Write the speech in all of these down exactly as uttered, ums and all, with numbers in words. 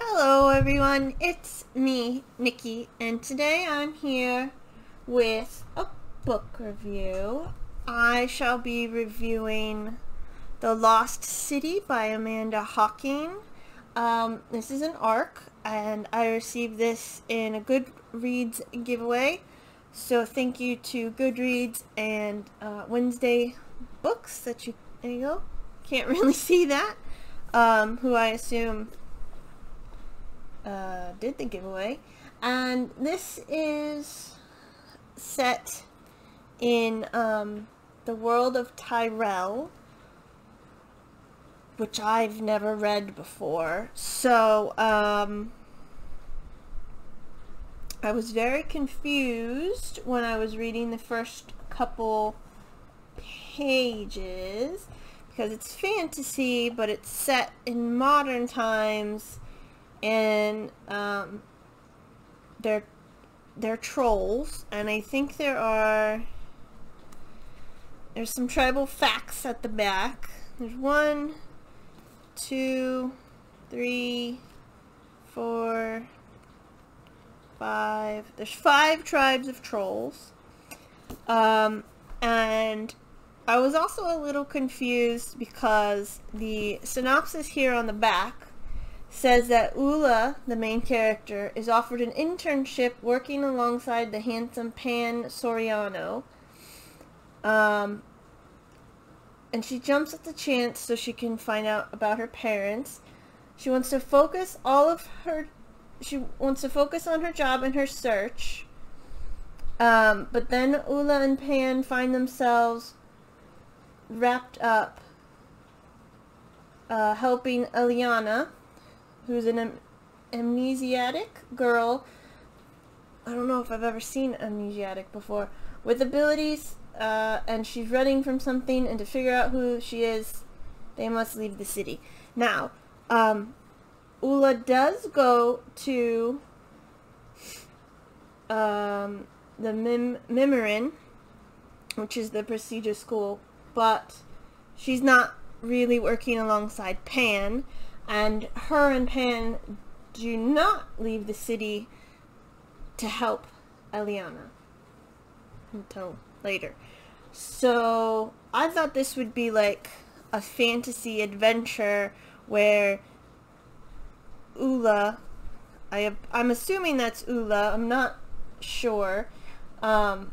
Hello everyone, it's me, Nikki, and today I'm here with a book review. I shall be reviewing The Lost City by Amanda Hocking. Um, this is an ARC, and I received this in a Goodreads giveaway, so thank you to Goodreads and uh, Wednesday books that you, there you go, can't really see that, um, who I assume Uh, did the giveaway. And this is set in um, the world of Tyrell, which I've never read before, so um, I was very confused when I was reading the first couple pages, because it's fantasy but it's set in modern times. And um, they're they're trolls, and I think there are there's some tribal facts at the back. There's one, two, three, four, five. There's five tribes of trolls, um, and I was also a little confused because the synopsis here on the back says that Ulla, the main character, is offered an internship working alongside the handsome Pan Soriano. Um, and she jumps at the chance so she can find out about her parents. She wants to focus all of her, she wants to focus on her job and her search. Um, but then Ulla and Pan find themselves wrapped up uh, helping Eliana, who's an am amnesiatic girl. I don't know if I've ever seen amnesiatic before, with abilities, uh, and she's running from something, and to figure out who she is, they must leave the city. Now, um, Ulla does go to um, the Mim Mimirin, which is the prestigious school, but she's not really working alongside Pan. And her and Pan do not leave the city to help Eliana until later. So I thought this would be like a fantasy adventure where Ulla, I, I'm assuming that's Ulla, I'm not sure. Um,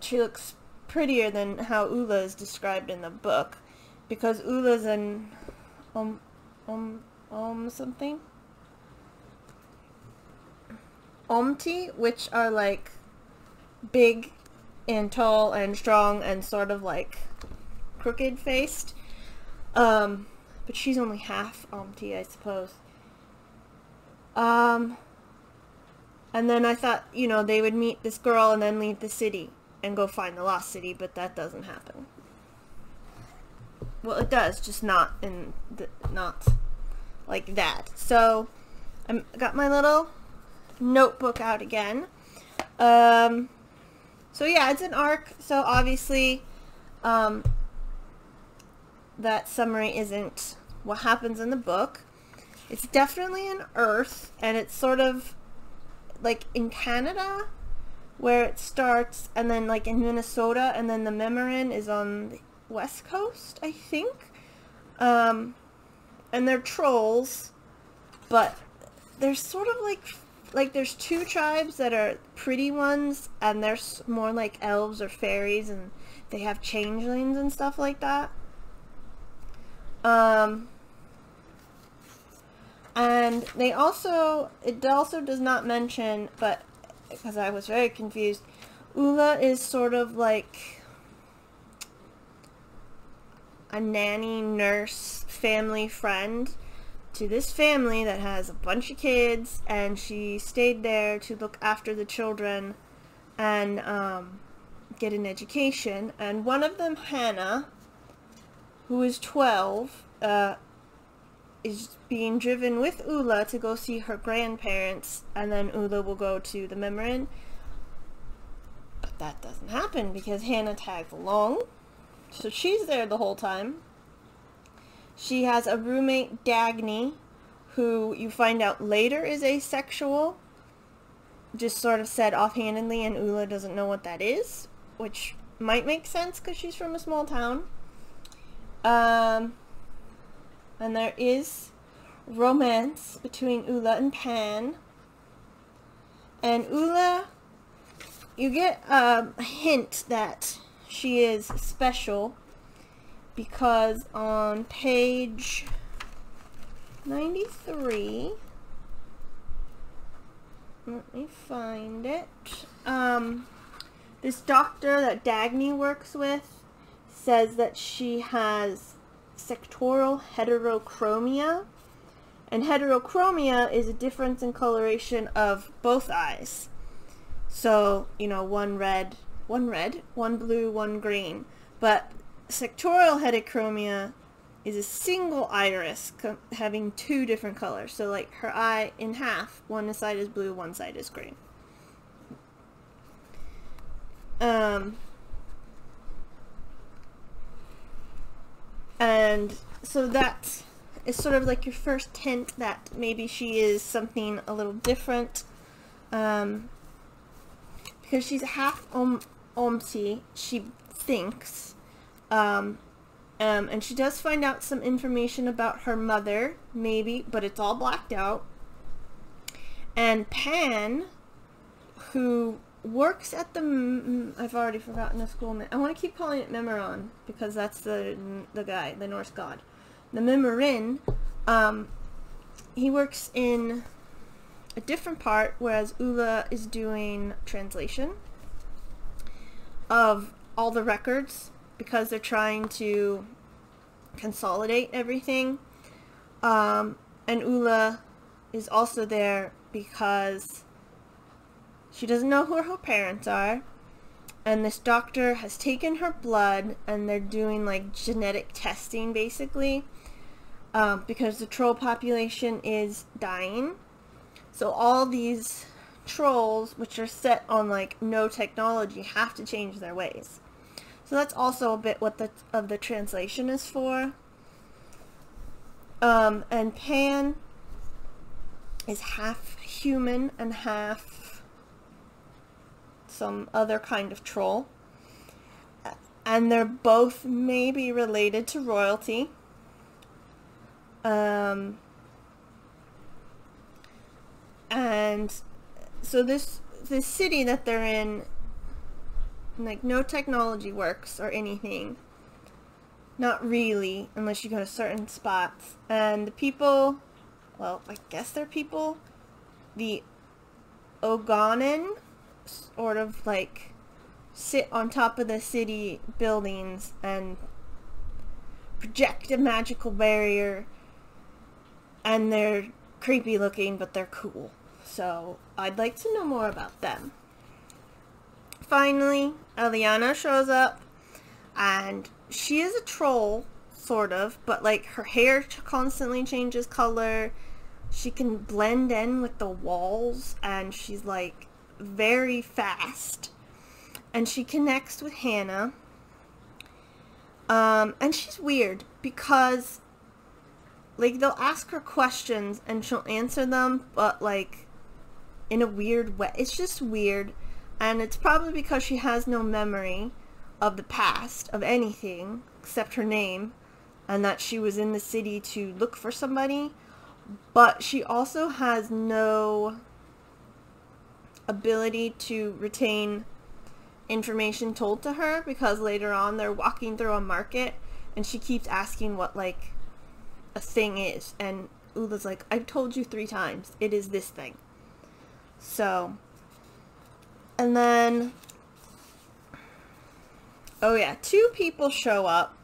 she looks prettier than how Ulla is described in the book, because Ulla's an... Um, Um, um, something? Omte, which are like big and tall and strong and sort of like crooked faced. Um, but she's only half Omte, I suppose. Um, and then I thought, you know, they would meet this girl and then leave the city and go find the lost city, but that doesn't happen. Well, it does, just not in the, not like that. So I got my little notebook out again. Um, so yeah, it's an ARC. So obviously, um, that summary isn't what happens in the book. It's definitely an Earth, and it's sort of like in Canada, where it starts, and then like in Minnesota, and then the Mimirin is on the West Coast, I think, um, and they're trolls, but there's sort of like, like there's two tribes that are pretty ones, and they're more like elves or fairies, and they have changelings and stuff like that, um, and they also, it also does not mention, but, because I was very confused, Ulla is sort of like a nanny, nurse, family friend to this family that has a bunch of kids, and she stayed there to look after the children and um, get an education. And one of them, Hannah, who is twelve, uh, is being driven with Ulla to go see her grandparents, and then Ulla will go to the Mimirin. But that doesn't happen because Hannah tags along. So she's there the whole time. She has a roommate, Dagny, who you find out later is asexual, just sort of said offhandedly, and Ulla doesn't know what that is, which might make sense because she's from a small town. Um, and there is romance between Ulla and Pan. And Ulla, you get a hint that she is special because on page ninety-three, let me find it, um, this doctor that Dagny works with says that she has sectoral heterochromia, and heterochromia is a difference in coloration of both eyes. So, you know, one red, one red, one blue, one green. But sectoral heterochromia is a single iris having two different colors. So, like, her eye in half, one side is blue, one side is green. Um, and so that is sort of like your first hint that maybe she is something a little different. Um... Because she's half Om Omte, she thinks, um, um, and she does find out some information about her mother, maybe, but it's all blacked out. And Pan, who works at the, m I've already forgotten the school, I want to keep calling it Mimiron, because that's the, the guy, the Norse god. The Mimirin, um, he works in a different part, whereas Ulla is doing translation of all the records because they're trying to consolidate everything, um, and Ulla is also there because she doesn't know who her parents are, and this doctor has taken her blood and they're doing like genetic testing basically, um, because the troll population is dying. So all these trolls, which are set on like no technology, have to change their ways. So that's also a bit what the of the translation is for. Um, and Pan is half human and half some other kind of troll, and they're both maybe related to royalty. Um. And so this this city that they're in, like, no technology works or anything, not really, unless you go to certain spots. And the people, well, I guess they're people, the Ögonen sort of like sit on top of the city buildings and project a magical barrier, and they're creepy looking, but they're cool. So I'd like to know more about them. Finally, Eliana shows up, and she is a troll, sort of, but like her hair constantly changes color. She can blend in with the walls, and she's like very fast. And she connects with Hannah. Um, and she's weird because, like, they'll ask her questions and she'll answer them, but like, in a weird way. It's just weird, and it's probably because she has no memory of the past of anything except her name and that she was in the city to look for somebody, but she also has no ability to retain information told to her, because later on they're walking through a market and she keeps asking what like a thing is, and Ulla's like, I've told you three times, it is this thing. So, and then, oh yeah, two people show up.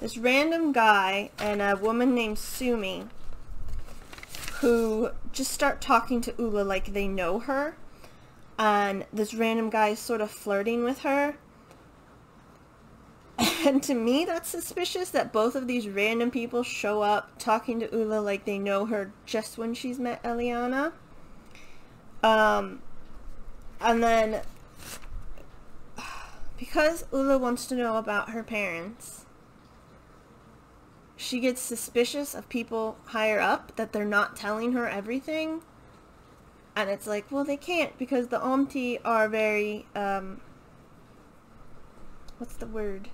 This random guy and a woman named Sumi, who just start talking to Ulla like they know her. And this random guy is sort of flirting with her. And to me, that's suspicious that both of these random people show up talking to Ulla like they know her just when she's met Eliana. Um, and then, because Ulla wants to know about her parents, she gets suspicious of people higher up that they're not telling her everything. And it's like, well, they can't, because the Omte are very, um, what's the word?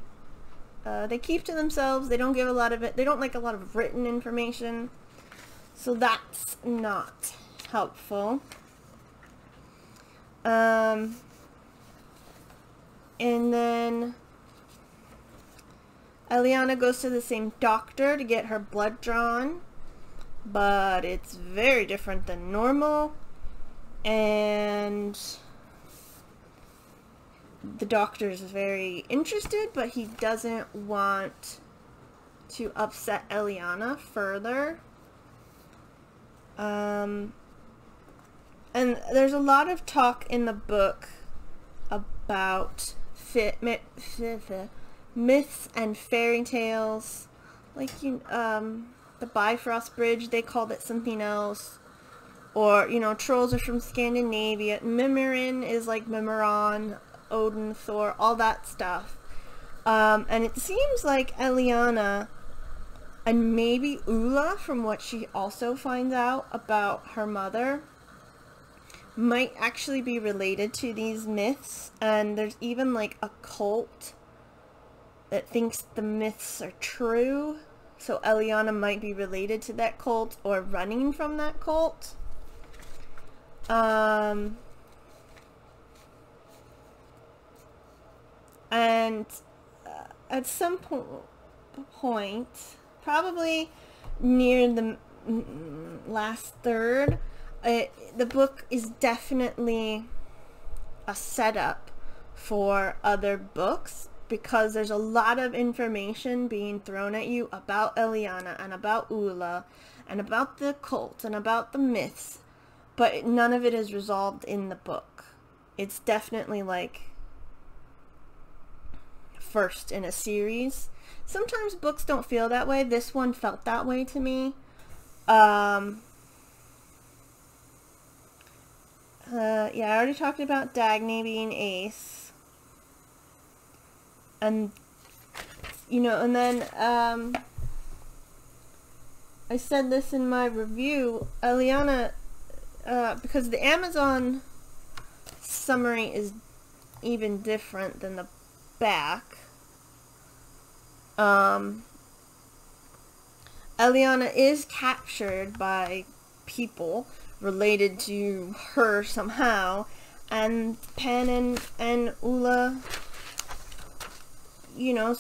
Uh, they keep to themselves. They don't give a lot of it. They don't like a lot of written information. So that's not helpful. Um, and then Eliana goes to the same doctor to get her blood drawn, but it's very different than normal. And the doctor is very interested, but he doesn't want to upset Eliana further. Um, and there's a lot of talk in the book about fit, myth, myths and fairy tales. Like, you, um, the Bifrost Bridge, they called it something else. Or, you know, trolls are from Scandinavia. Mimirin is like Mimiron, Odin, Thor, all that stuff. Um, and it seems like Eliana, and maybe Ulla, from what she also finds out about her mother, might actually be related to these myths. And there's even like a cult that thinks the myths are true. So Eliana might be related to that cult or running from that cult. Um, and uh, at some po point, probably near the mm, last third, it, the book is definitely a setup for other books, because there's a lot of information being thrown at you about Eliana and about Ulla and about the cult and about the myths. But none of it is resolved in the book. It's definitely like first in a series. Sometimes books don't feel that way. This one felt that way to me. Um, uh, yeah, I already talked about Dagny being ace. And, you know, and then... Um, I said this in my review. Eliana... Uh, because the Amazon summary is even different than the back. Um, Eliana is captured by people related to her somehow, and Pan and, and Ulla, you know,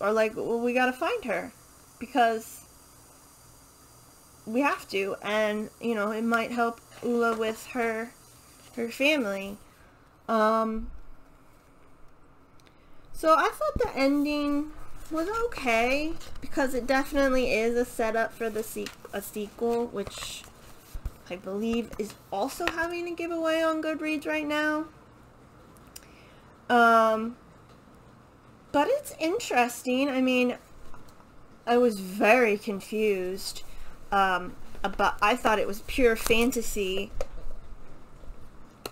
are like, well, we gotta find her, because we have to, and, you know, it might help Ulla with her, her family. Um, so I thought the ending was okay, because it definitely is a setup for the se a sequel, which I believe is also having a giveaway on Goodreads right now. Um, but it's interesting. I mean, I was very confused. Um, about, I thought it was pure fantasy,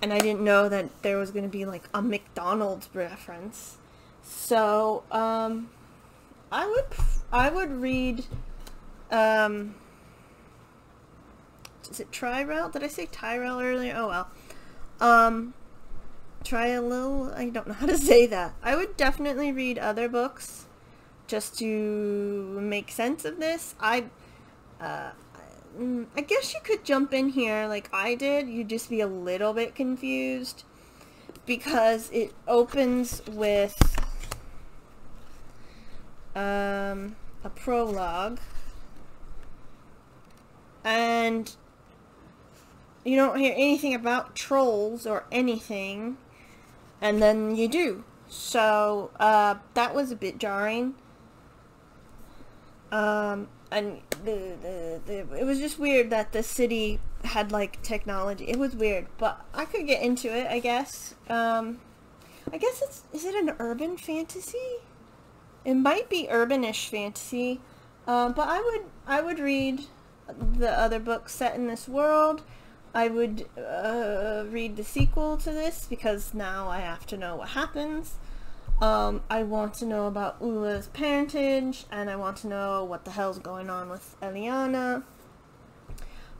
and I didn't know that there was going to be like a McDonald's reference. So um, I would I would read. Um, is it Tyrell? Did I say Tyrell earlier? Oh well. Um, try a little. I don't know how to say that. I would definitely read other books just to make sense of this. I. Uh, I guess you could jump in here like I did. You'd just be a little bit confused, because it opens with um, a prologue, and you don't hear anything about trolls or anything, and then you do. So uh, that was a bit jarring. Um, and the, the, the, it was just weird that the city had like technology. It was weird, but I could get into it, I guess. Um, I guess it's, is it an urban fantasy? It might be urbanish fantasy. Uh, but I would, I would read the other books set in this world. I would uh, read the sequel to this, because now I have to know what happens. Um, I want to know about Ulla's parentage, and I want to know what the hell's going on with Eliana.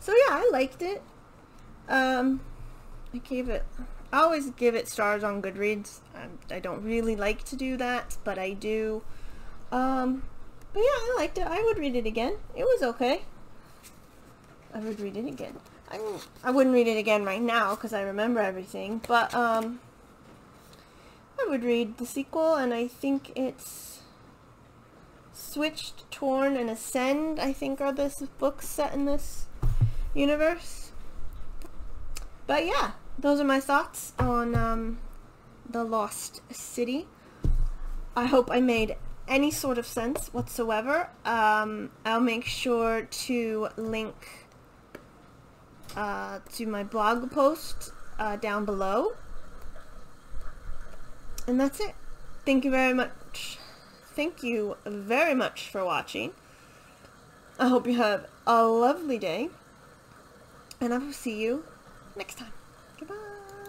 So yeah, I liked it. Um, I gave it, I always give it stars on Goodreads. I, I don't really like to do that, but I do. Um, but yeah, I liked it. I would read it again. It was okay. I would read it again. I mean, I wouldn't read it again right now because I remember everything, but um, I would read the sequel, and I think it's Switched, Torn, and Ascend, I think, are the books set in this universe. But yeah, those are my thoughts on um, The Lost City. I hope I made any sort of sense whatsoever. Um, I'll make sure to link uh, to my blog post uh, down below. And that's it. Thank you very much. Thank you very much for watching. I hope you have a lovely day. And I will see you next time. Goodbye.